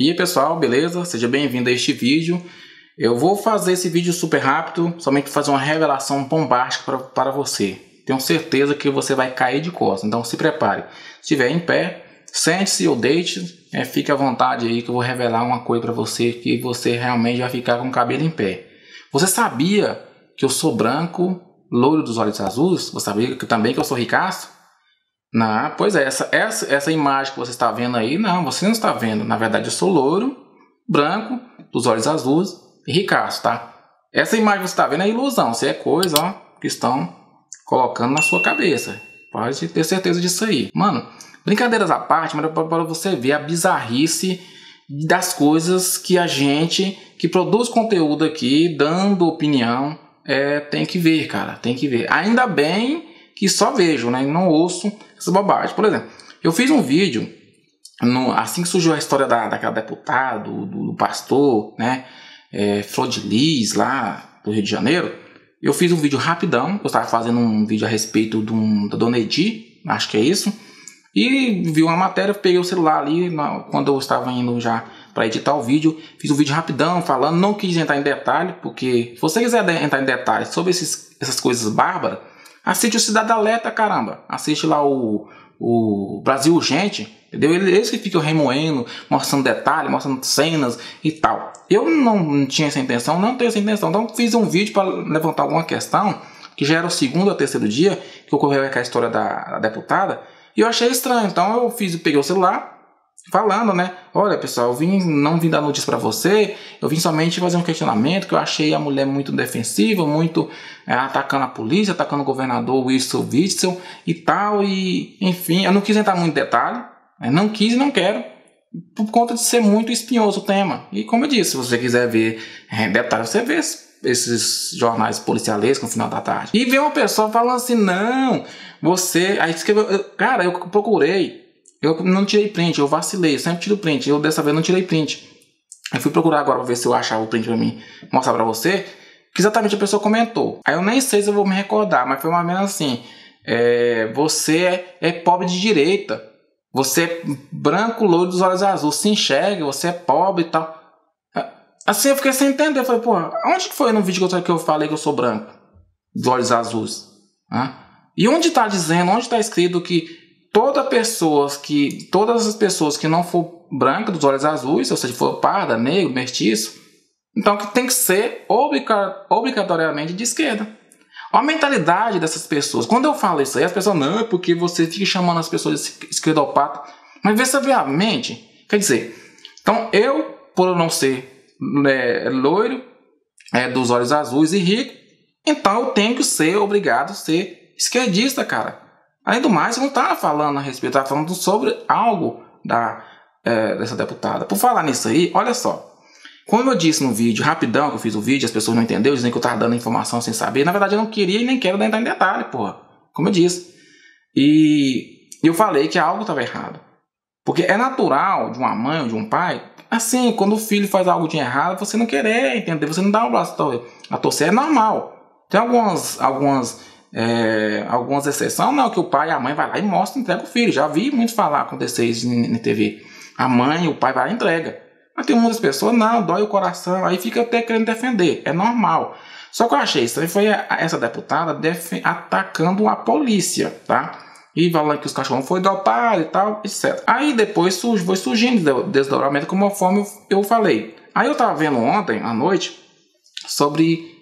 E aí pessoal, beleza? Seja bem-vindo a este vídeo. Eu vou fazer esse vídeo super rápido, somente fazer uma revelação bombástica para você. Tenho certeza que você vai cair de costas, então se prepare. Se estiver em pé, sente-se ou deite, fique à vontade aí que eu vou revelar uma coisa para você que você realmente vai ficar com o cabelo em pé. Você sabia que eu sou branco, loiro dos olhos azuis? Você sabia que, também que eu sou ricaço? Não, pois é, essa imagem que você está vendo aí, não, você não está vendo. Na verdade, eu sou loiro, branco, dos olhos azuis e ricaço, tá? Essa imagem que você está vendo é ilusão, isso é coisa ó, que estão colocando na sua cabeça. Pode ter certeza disso aí. Mano, brincadeiras à parte, mas é para você ver a bizarrice das coisas que a gente que produz conteúdo aqui, dando opinião, tem que ver, cara, tem que ver. Ainda bem que só vejo, né? Não ouço essas bobagens. Por exemplo, eu fiz um vídeo assim que surgiu a história daquela deputada, do pastor, né? Flordelis, lá do Rio de Janeiro. Eu fiz um vídeo rapidão. Eu estava fazendo um vídeo a respeito da Dona Edi, acho que é isso. E vi uma matéria, peguei o celular ali, quando eu estava indo já para editar o vídeo, fiz um vídeo rapidão falando, não quis entrar em detalhe, porque se você quiser entrar em detalhe sobre essas coisas bárbaras, assiste o Cidade Alerta, caramba. Assiste lá o Brasil Urgente, entendeu? Eles que ficam remoendo, mostrando detalhes, mostrando cenas e tal. Eu não tinha essa intenção, não tenho essa intenção. Então fiz um vídeo para levantar alguma questão, que já era o segundo ou terceiro dia que ocorreu com a história da deputada, e eu achei estranho, então eu peguei o celular falando, né? Olha pessoal, eu não vim dar notícia pra você, eu vim somente fazer um questionamento que eu achei a mulher muito defensiva, muito atacando a polícia, atacando o governador Wilson Witzel e tal, e enfim, eu não quis entrar muito em detalhe, não quis e não quero, por conta de ser muito espinhoso o tema. E como eu disse, se você quiser ver detalhes, você vê esses jornais policialescos no final da tarde. E vem uma pessoa falando assim, não, você... Aí escreveu... Cara, eu procurei. Eu não tirei print, eu vacilei. Eu sempre tiro print. Eu dessa vez não tirei print. Eu fui procurar agora pra ver se eu achava o print pra mim mostrar pra você. Que exatamente a pessoa comentou. Aí eu nem sei se eu vou me recordar, mas foi mais ou menos assim. Você é pobre de direita. Você é branco, loiro dos olhos azuis. Se enxerga, você é pobre e tal. Assim eu fiquei sem entender. Eu falei, porra, onde que foi no vídeo que eu falei que eu sou branco? Dos olhos azuis. Hã? E onde tá dizendo, onde tá escrito que todas as pessoas que não for branca, dos olhos azuis, ou seja, for parda, negro, mestiço, então que tem que ser obrigatoriamente de esquerda. Olha a mentalidade dessas pessoas. Quando eu falo isso aí, as pessoas, não, é porque você fica chamando as pessoas de esquerdopata. Mas vê se vê a mente. Quer dizer, então eu, por não ser loiro, dos olhos azuis e rico, então eu tenho que ser obrigado a ser esquerdista, cara. Além do mais, eu não estava falando a respeito, estava falando sobre algo dessa deputada. Por falar nisso aí, olha só, como eu disse no vídeo, rapidão que eu fiz o vídeo, as pessoas não entenderam, dizem que eu estava dando informação sem saber. Na verdade eu não queria e nem quero entrar em detalhe, porra, como eu disse. E eu falei que algo estava errado, porque é natural de uma mãe ou de um pai. Assim, quando o filho faz algo de errado, você não querer, entender, você não dá o braço a torcer, é normal. Tem algumas exceções, não, que o pai e a mãe vai lá e mostra, entrega o filho. Já vi muito falar acontecer isso na TV. A mãe e o pai vai lá e entrega. Mas tem muitas pessoas, não, dói o coração, aí fica até querendo defender, é normal. Só que eu achei isso, foi essa deputada atacando a polícia, tá? E falando que os cachorros foram dopados e tal, etc. Aí depois foi surgindo desdobramento, conforme eu falei. Aí eu tava vendo ontem, à noite,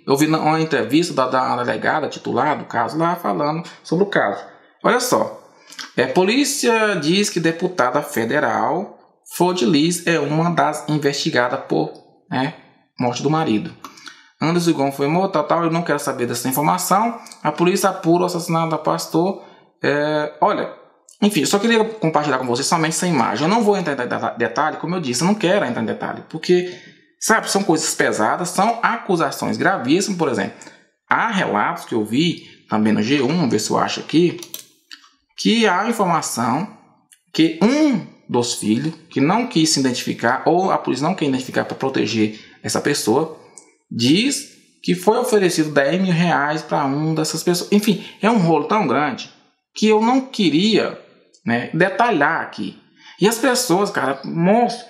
eu vi uma entrevista da delegada titular do caso lá, falando sobre o caso. Olha só, polícia diz que deputada federal Flordelis é uma das investigadas por morte do marido. Anderson Gomes foi morto, tal, eu não quero saber dessa informação. A polícia apura o assassinato da pastor. Olha, enfim, eu só queria compartilhar com vocês somente essa imagem. Eu não vou entrar em detalhe, como eu disse, eu não quero entrar em detalhe, porque, sabe, são coisas pesadas, são acusações gravíssimas. Por exemplo, há relatos que eu vi também no G1, vamos ver se eu acho aqui, que há informação que um dos filhos que não quis se identificar, ou a polícia não quer identificar para proteger essa pessoa, diz que foi oferecido 10 mil reais para uma dessas pessoas. Enfim, é um rolo tão grande que eu não queria detalhar aqui. E as pessoas, cara, monstro,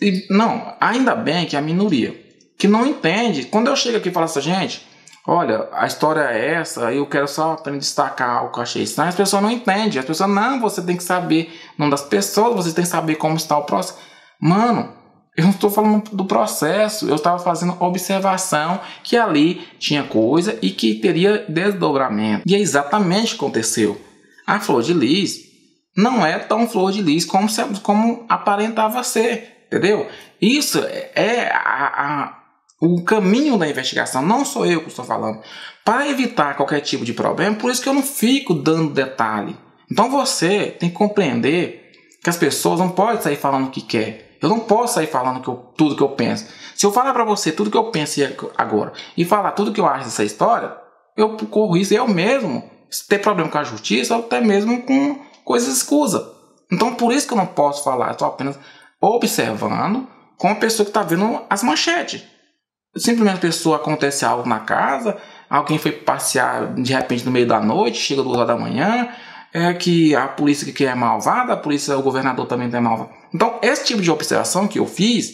E, não, ainda bem que é a minoria, que não entende. Quando eu chego aqui e falo assim, gente, olha, a história é essa, eu quero só destacar o que eu achei estranho, as pessoas não entendem. As pessoas, não, você tem que saber o nome das pessoas, você tem que saber como está o processo. Mano, eu não estou falando do processo, eu estava fazendo observação que ali tinha coisa e que teria desdobramento. E é exatamente o que aconteceu. A Flordelis não é tão Flordelis como aparentava ser, entendeu? Isso é o caminho da investigação, não sou eu que estou falando. Para evitar qualquer tipo de problema, por isso que eu não fico dando detalhe. Então você tem que compreender que as pessoas não podem sair falando o que quer. Eu não posso sair falando tudo que eu penso. Se eu falar para você tudo que eu penso agora e falar tudo que eu acho dessa história, eu corro isso eu mesmo. Se ter problema com a justiça ou até mesmo com coisas escusas. Então por isso que eu não posso falar. Estou apenas observando com a pessoa que está vendo as manchetes. Simplesmente a pessoa acontece algo na casa, alguém foi passear de repente no meio da noite, chega 2 horas da manhã... É que a polícia que é malvada, a polícia, o governador também é malvado. Então, esse tipo de observação que eu fiz,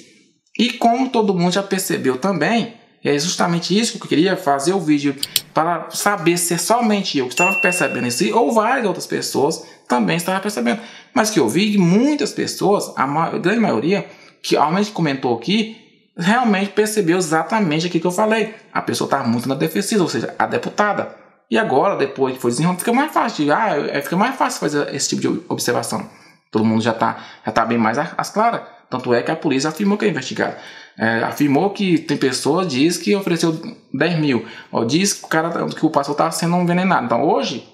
e como todo mundo já percebeu também, é justamente isso que eu queria fazer o vídeo, para saber se é somente eu que estava percebendo isso, ou várias outras pessoas também estavam percebendo. Mas que eu vi que muitas pessoas, a grande maioria, que realmente comentou aqui, realmente percebeu exatamente aquilo que eu falei. A pessoa está muito na defensiva, ou seja, a deputada. E agora, depois que foi desenrolado, fica mais fácil. Fica mais fácil fazer esse tipo de observação. Todo mundo já tá bem mais às claras. Tanto é que a polícia afirmou que é investigada. Afirmou que tem pessoas, diz que ofereceu 10 mil. Ou diz que o pastor está sendo envenenado. Então hoje,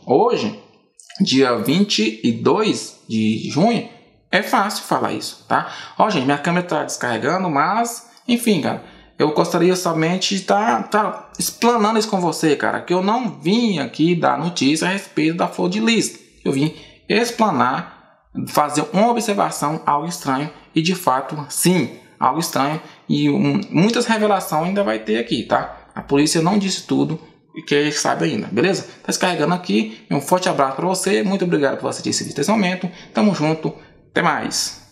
dia 22 de junho, é fácil falar isso, tá? Ó, gente, minha câmera está descarregando, mas, enfim, cara. Eu gostaria somente de estar explanando isso com você, cara. Que eu não vim aqui dar notícia a respeito da Flordelis. Eu vim explanar, fazer uma observação, algo estranho. E de fato, sim, algo estranho. E muitas revelações ainda vai ter aqui, tá? A polícia não disse tudo e quem sabe ainda, beleza? Tá descarregando aqui. Um forte abraço para você. Muito obrigado por assistir esse vídeo nesse momento. Tamo junto. Até mais.